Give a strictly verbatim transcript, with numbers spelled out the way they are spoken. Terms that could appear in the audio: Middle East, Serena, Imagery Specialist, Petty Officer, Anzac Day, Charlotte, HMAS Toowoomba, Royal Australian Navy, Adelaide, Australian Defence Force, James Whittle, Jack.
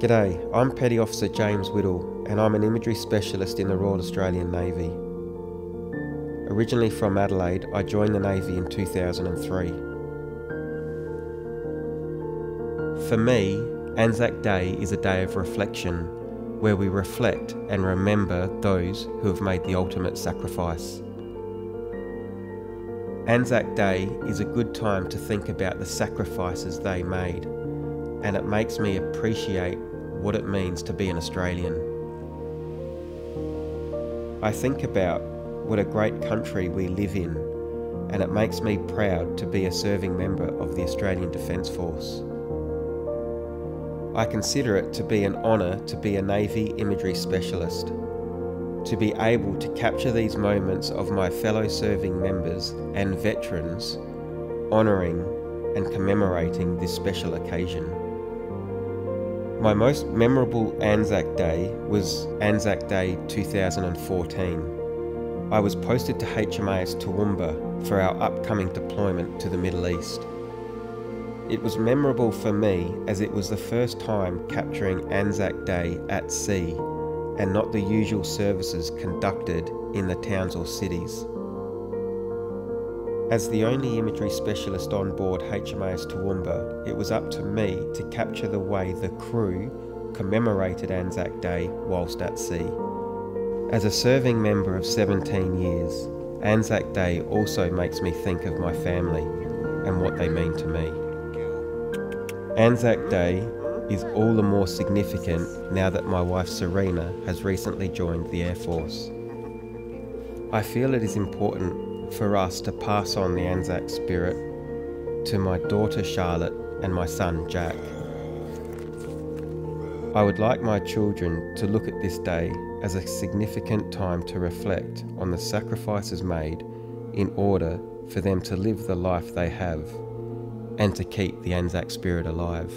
G'day, I'm Petty Officer James Whittle and I'm an Imagery Specialist in the Royal Australian Navy. Originally from Adelaide, I joined the Navy in two thousand three. For me, Anzac Day is a day of reflection, where we reflect and remember those who have made the ultimate sacrifice. Anzac Day is a good time to think about the sacrifices they made, and it makes me appreciate what it means to be an Australian. I think about what a great country we live in, and it makes me proud to be a serving member of the Australian Defence Force. I consider it to be an honour to be a Navy Imagery Specialist, to be able to capture these moments of my fellow serving members and veterans, honouring and commemorating this special occasion. My most memorable Anzac Day was Anzac Day two thousand fourteen. I was posted to H M A S Toowoomba for our upcoming deployment to the Middle East. It was memorable for me as it was the first time capturing Anzac Day at sea and not the usual services conducted in the towns or cities. As the only Imagery Specialist on board H M A S Toowoomba, it was up to me to capture the way the crew commemorated Anzac Day whilst at sea. As a serving member of seventeen years, Anzac Day also makes me think of my family and what they mean to me. Anzac Day is all the more significant now that my wife Serena has recently joined the Air Force. I feel it is important for us to pass on the Anzac spirit to my daughter Charlotte and my son Jack. I would like my children to look at this day as a significant time to reflect on the sacrifices made in order for them to live the life they have and to keep the Anzac spirit alive.